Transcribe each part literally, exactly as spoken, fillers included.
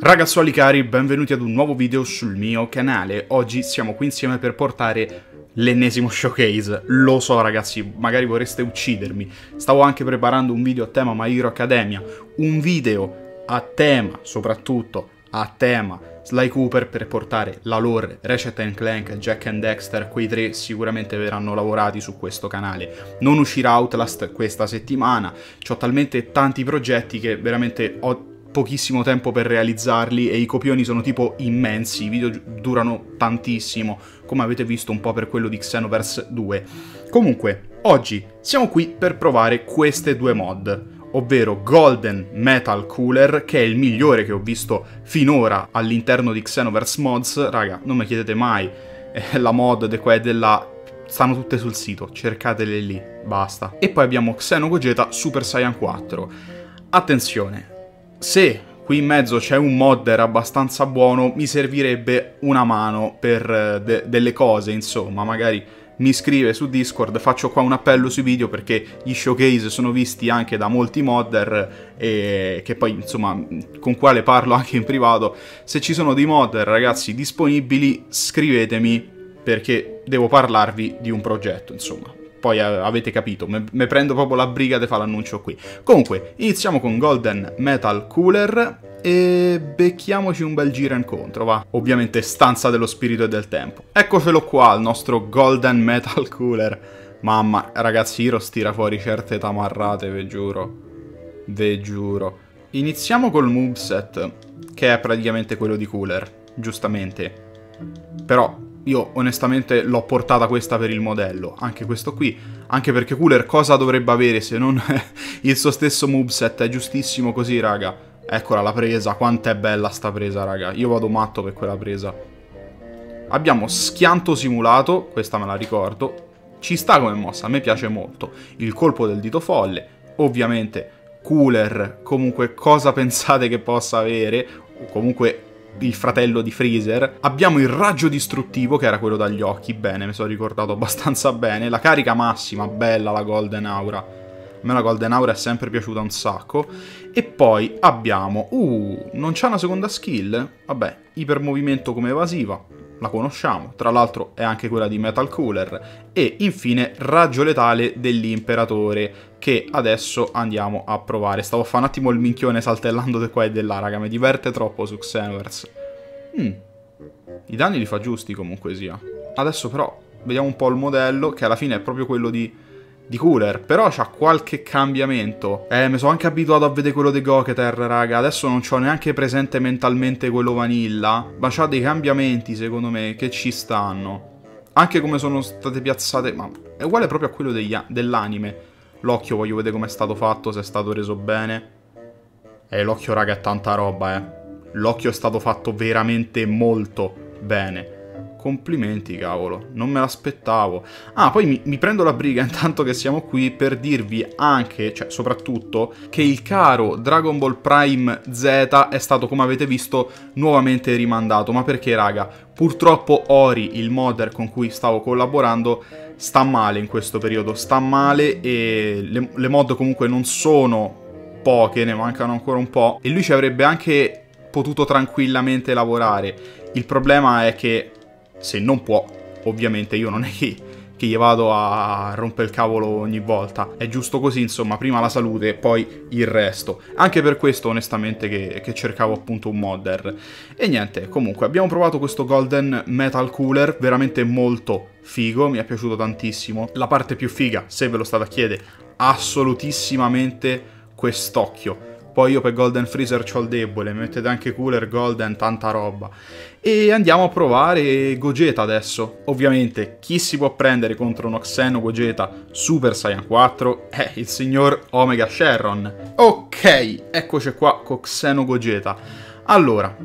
Ragazzuoli cari, benvenuti ad un nuovo video sul mio canale. Oggi siamo qui insieme per portare l'ennesimo showcase. Lo so ragazzi, magari vorreste uccidermi. Stavo anche preparando un video a tema My Hero Academia, un video a tema, soprattutto a tema Sly Cooper, per portare la lore Ratchet and Clank, Jack and Dexter. Quei tre sicuramente verranno lavorati su questo canale. Non uscirà Outlast questa settimana, c'ho talmente tanti progetti che veramente ho pochissimo tempo per realizzarli e i copioni sono tipo immensi, i video durano tantissimo, come avete visto un po' per quello di Xenoverse due. Comunque, oggi siamo qui per provare queste due mod, ovvero Golden Metal Cooler, che è il migliore che ho visto finora all'interno di Xenoverse Mods. Raga, non mi chiedete mai, eh, la mod di qua e della... stanno tutte sul sito, cercatele lì, basta. E poi abbiamo Xeno Gogeta Super Saiyan quattro. Attenzione! Se qui in mezzo c'è un modder abbastanza buono, mi servirebbe una mano per de delle cose, insomma. Magari mi scrive su Discord, faccio qua un appello sui video perché gli showcase sono visti anche da molti modder e che poi, insomma, con quale parlo anche in privato. Se ci sono dei modder, ragazzi, disponibili, scrivetemi perché devo parlarvi di un progetto, insomma. Poi avete capito, mi prendo proprio la briga di fare l'annuncio qui. Comunque, iniziamo con Golden Metal Cooler e becchiamoci un bel giro incontro, va. Ovviamente stanza dello spirito e del tempo. Eccocelo qua, il nostro Golden Metal Cooler. Mamma, ragazzi, Heroes tira fuori certe tamarrate, ve giuro. Ve giuro. Iniziamo col moveset, che è praticamente quello di Cooler, giustamente. Però... io onestamente l'ho portata questa per il modello, anche questo qui, anche perché Cooler cosa dovrebbe avere se non il suo stesso moveset? È giustissimo così, raga. Eccola la presa, quanto è bella sta presa, raga. Io vado matto per quella presa. Abbiamo schianto simulato, questa me la ricordo. Ci sta come mossa, a me piace molto. Il colpo del dito folle, ovviamente Cooler, comunque cosa pensate che possa avere? O comunque... il fratello di Freezer. Abbiamo il raggio distruttivo, che era quello dagli occhi. Bene, mi sono ricordato abbastanza bene. La carica massima, bella la Golden Aura. A me la Golden Aura è sempre piaciuta un sacco. E poi abbiamo... Uh, non c'è una seconda skill? Vabbè, ipermovimento come evasiva, la conosciamo. Tra l'altro è anche quella di Metal Cooler. E infine raggio letale dell'imperatore, che adesso andiamo a provare. Stavo a fare un attimo il minchione saltellando di qua e di là, raga. Mi diverte troppo su Xenoverse. Mm. I danni li fa giusti comunque sia. Adesso però vediamo un po' il modello, che alla fine è proprio quello di, di Cooler. Però c'ha qualche cambiamento. Eh, mi sono anche abituato a vedere quello di Goketer, raga. Adesso non c'ho neanche presente mentalmente quello vanilla. Ma c'ha dei cambiamenti, secondo me, che ci stanno. Anche come sono state piazzate... ma è uguale proprio a quello dell'anime. L'occhio voglio vedere com'è stato fatto, se è stato reso bene. Eh, l'occhio, raga, è tanta roba, eh. L'occhio è stato fatto veramente molto bene. Complimenti, cavolo. Non me l'aspettavo. Ah, poi mi, mi prendo la briga intanto che siamo qui per dirvi anche, cioè soprattutto, che il caro Dragon Ball Prime Z è stato, come avete visto, nuovamente rimandato. Ma perché, raga? Purtroppo Ori, il modder con cui stavo collaborando, sta male in questo periodo, sta male e le, le mod comunque non sono poche, ne mancano ancora un po', e lui ci avrebbe anche potuto tranquillamente lavorare. Il problema è che se non può, ovviamente io non è che, che gli vado a rompere il cavolo ogni volta, è giusto così, insomma, prima la salute, poi il resto. Anche per questo onestamente che, che cercavo appunto un modder. E niente, comunque abbiamo provato questo Golden Metal Cooler, veramente molto figo, mi è piaciuto tantissimo. La parte più figa, se ve lo state a chiedere, assolutissimamente quest'occhio. Poi io per Golden Freezer c'ho il debole, mi mettete anche Cooler, Golden, tanta roba. E andiamo a provare Gogeta adesso. Ovviamente chi si può prendere contro uno Xeno Gogeta Super Saiyan quattro è il signor Omega Shenron. Ok, eccoci qua con Xeno Gogeta. Allora,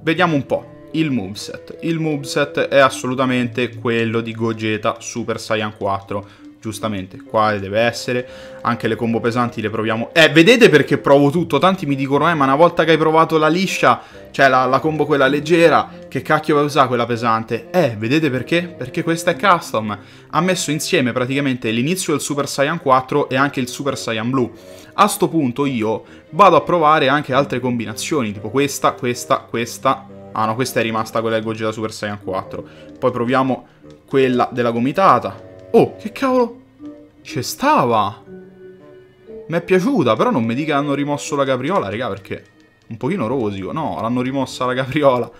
vediamo un po'. Il moveset. Il moveset è assolutamente quello di Gogeta Super Saiyan quattro, giustamente, quale deve essere. Anche le combo pesanti le proviamo. Eh, vedete perché provo tutto? Tanti mi dicono, eh, ma una volta che hai provato la liscia, cioè la, la combo quella leggera, che cacchio vai a usare quella pesante? Eh, vedete perché? Perché questa è custom. Ha messo insieme praticamente l'inizio del Super Saiyan quattro e anche il Super Saiyan Blu. A sto punto io vado a provare anche altre combinazioni, tipo questa, questa, questa. Ah no, questa è rimasta quella del Gogeta Super Saiyan quattro. Poi proviamo quella della gomitata. Oh, che cavolo? Ci stava! Mi è piaciuta, però non mi dica che hanno rimosso la capriola, raga, perché un pochino rosico. No, l'hanno rimossa la capriola.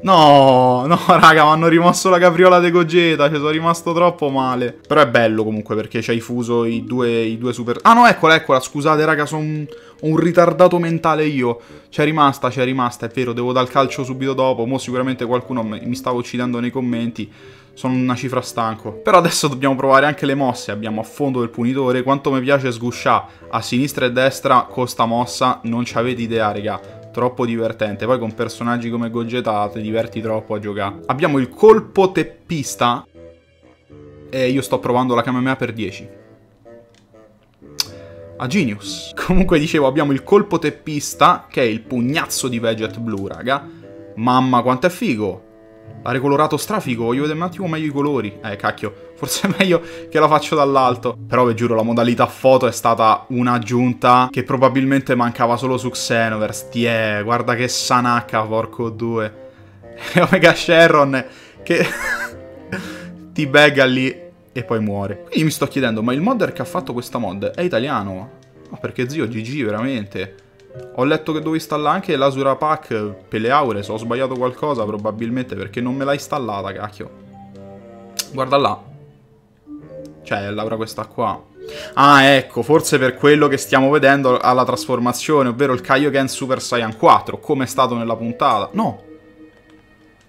No, no, raga, mi hanno rimosso la capriola di Gogeta, ci sono rimasto troppo male. Però è bello comunque, perché c'hai fuso i due, i due super... Ah no, eccola, eccola, scusate, raga, sono un, un ritardato mentale io. C'è rimasta, c'è rimasta, è vero, devo dal calcio subito dopo. Mo' sicuramente qualcuno mi stava uccidendo nei commenti. Sono una cifra stanco. Però adesso dobbiamo provare anche le mosse. Abbiamo a fondo del punitore. Quanto mi piace sgusciare a sinistra e destra con sta mossa. Non ci avete idea, raga. Troppo divertente. Poi con personaggi come Gogeta ti diverti troppo a giocare. Abbiamo il colpo teppista. E io sto provando la Kamehameha per dieci. A Genius. Comunque dicevo, abbiamo il colpo teppista, che è il pugnazzo di Vegeta Blue, raga. Mamma quanto è figo. Ha ricolorato strafico, voglio vedere un attimo meglio i colori. Eh, cacchio, forse è meglio che la faccio dall'alto. Però vi giuro, la modalità foto è stata un'aggiunta che probabilmente mancava solo su Xenoverse. Tiè, guarda che sanacca, porco due. E Omega Shenron che ti bega lì e poi muore. Quindi mi sto chiedendo, ma il modder che ha fatto questa mod è italiano? Ma perché zio, G G, veramente... Ho letto che dovevo installare anche l'Asura Pack per le aure, se ho sbagliato qualcosa probabilmente, perché non me l'ha installata, cacchio. Guarda là. Cioè, l'aura questa qua. Ah, ecco, forse per quello che stiamo vedendo alla trasformazione, ovvero il Kaioken Super Saiyan quattro, come è stato nella puntata. No.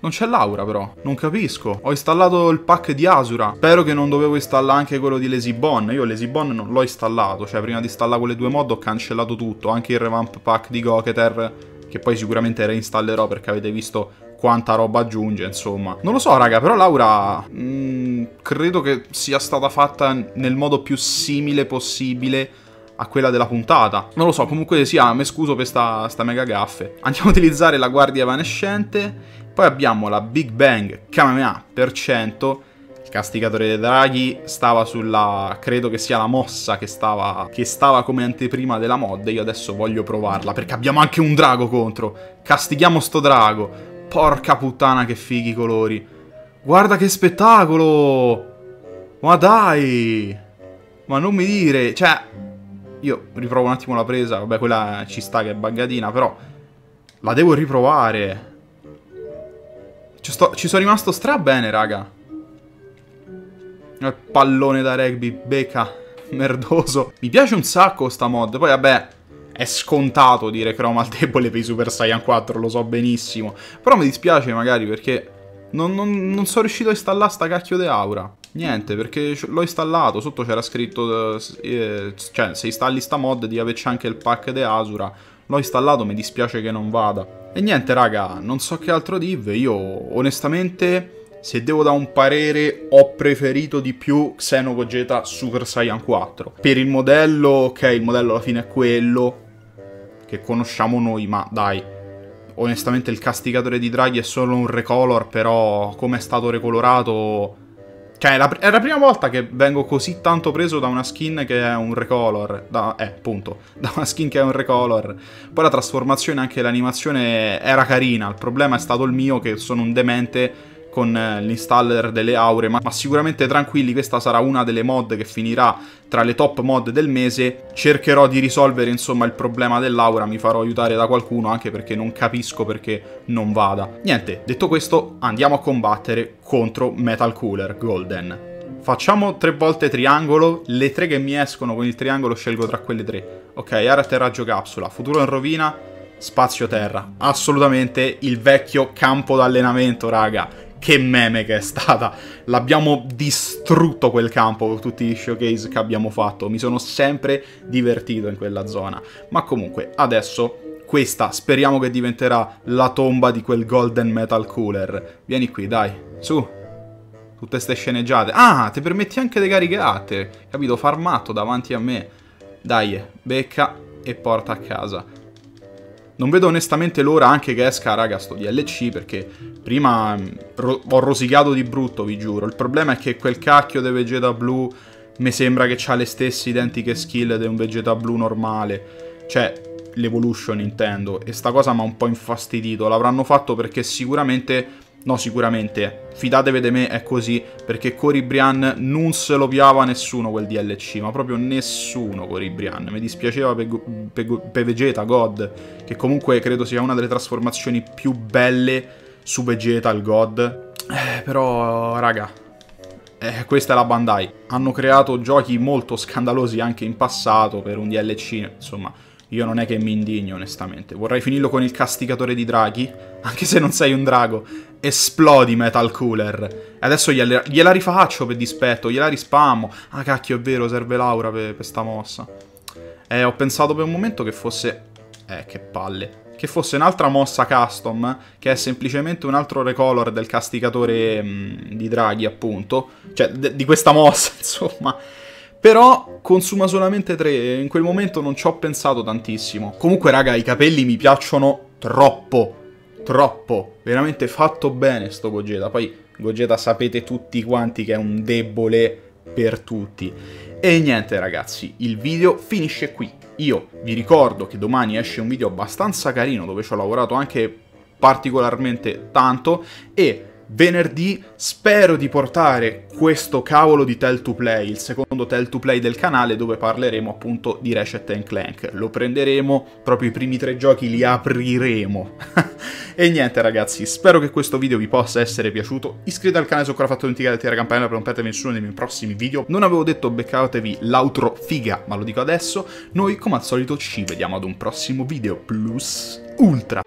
Non c'è l'aura però, non capisco. Ho installato il pack di Asura. Spero che non dovevo installare anche quello di Lesibon. Io Lesibon non l'ho installato. Cioè prima di installare quelle due mod ho cancellato tutto. Anche il revamp pack di Goketer, che poi sicuramente reinstallerò, perché avete visto quanta roba aggiunge, insomma. Non lo so raga, però l'aura mh, credo che sia stata fatta nel modo più simile possibile a quella della puntata. Non lo so, comunque sia, mi scuso per sta, sta mega gaffe. Andiamo a utilizzare la guardia evanescente. Poi abbiamo la Big Bang Kamehameha per cento. Il castigatore dei draghi stava sulla... credo che sia la mossa che stava, che stava come anteprima della mod. Io adesso voglio provarla, perché abbiamo anche un drago contro. Castighiamo sto drago. Porca puttana che fighi i colori. Guarda che spettacolo. Ma dai. Ma non mi dire. Cioè, io riprovo un attimo la presa. Vabbè, quella ci sta che è buggatina, però la devo riprovare. Ci, sto, ci sono rimasto stra bene, raga. Pallone da rugby, becca, merdoso. Mi piace un sacco sta mod. Poi vabbè, è scontato dire Chroma al debole per i Super Saiyan quattro, lo so benissimo. Però mi dispiace magari perché non, non, non sono riuscito a installare sta cacchio di aura. Niente, perché l'ho installato, sotto c'era scritto, eh, cioè se installi sta mod devi averci anche il pack di Asura. L'ho installato, mi dispiace che non vada. E niente raga, non so che altro dirvi. Io onestamente, se devo dare un parere, ho preferito di più Xeno Gogeta Super Saiyan quattro. Per il modello, ok, il modello alla fine è quello che conosciamo noi, ma dai. Onestamente il castigatore di draghi è solo un recolor, però come è stato recolorato... Cioè, è la, è la prima volta che vengo così tanto preso da una skin che è un recolor. Da, eh, punto. Da una skin che è un recolor. Poi la trasformazione, anche l'animazione, era carina. Il problema è stato il mio, che sono un demente con l'installer delle aure. Ma, ma sicuramente tranquilli, questa sarà una delle mod che finirà tra le top mod del mese. Cercherò di risolvere, insomma, il problema dell'aura. Mi farò aiutare da qualcuno, anche perché non capisco perché non vada. Niente, detto questo, andiamo a combattere contro Metal Cooler Golden. Facciamo tre volte triangolo. Le tre che mi escono con il triangolo scelgo tra quelle tre. Ok, area atterraggio capsula, futuro in rovina, spazio terra. Assolutamente il vecchio campo d'allenamento, raga. Che meme che è stata. L'abbiamo distrutto quel campo con tutti i showcase che abbiamo fatto. Mi sono sempre divertito in quella zona. Ma comunque, adesso questa speriamo che diventerà la tomba di quel Golden Metal Cooler. Vieni qui, dai, su. tutte ste sceneggiate. Ah, ti permetti anche di caricate, capito? Farmato davanti a me. Dai, becca e porta a casa. Non vedo onestamente l'ora anche che esca, raga, sto D L C, perché prima ro ho rosicato di brutto, vi giuro. Il problema è che quel cacchio di Vegeta Blue mi sembra che ha le stesse identiche skill di un Vegeta Blue normale. Cioè, l'Evolution intendo. E sta cosa mi ha un po' infastidito. L'avranno fatto perché sicuramente... No, sicuramente. Fidatevi di me, è così. Perché Coribrian non se lo piava nessuno quel D L C. Ma proprio nessuno Coribrian. Mi dispiaceva per, per, per Vegeta God, che comunque credo sia una delle trasformazioni più belle su Vegeta il God. Eh, però, raga, eh, questa è la Bandai. Hanno creato giochi molto scandalosi anche in passato per un D L C. Insomma, io non è che mi indigno, onestamente. Vorrei finirlo con il casticatore di draghi. Anche se non sei un drago. Esplodi Metal Cooler. E adesso gliela, gliela rifaccio per dispetto. Gliela rispammo. Ah, cacchio, è vero, serve Laura per, per sta mossa. Eh, ho pensato per un momento che fosse... Eh, che palle. Che fosse un'altra mossa custom. Che è semplicemente un altro recolor del casticatore mh, di draghi, appunto. Cioè, di questa mossa, insomma. Però consuma solamente tre, in quel momento non ci ho pensato tantissimo. Comunque, raga, i capelli mi piacciono troppo, troppo. Veramente fatto bene sto Gogeta. Poi Gogeta sapete tutti quanti che è un debole per tutti. E niente ragazzi, il video finisce qui. Io vi ricordo che domani esce un video abbastanza carino dove ci ho lavorato anche particolarmente tanto e... Venerdì spero di portare questo cavolo di Tell to Play, il secondo Tell to Play del canale, dove parleremo appunto di Ratchet and Clank. Lo prenderemo, proprio i primi tre giochi li apriremo. E niente ragazzi, spero che questo video vi possa essere piaciuto. Iscrivetevi al canale se ancora fatto, dimenticate la campanella per non perdervi nessuno dei miei prossimi video. Non avevo detto beccatevi l'outro figa, ma lo dico adesso. Noi come al solito ci vediamo ad un prossimo video plus ultra.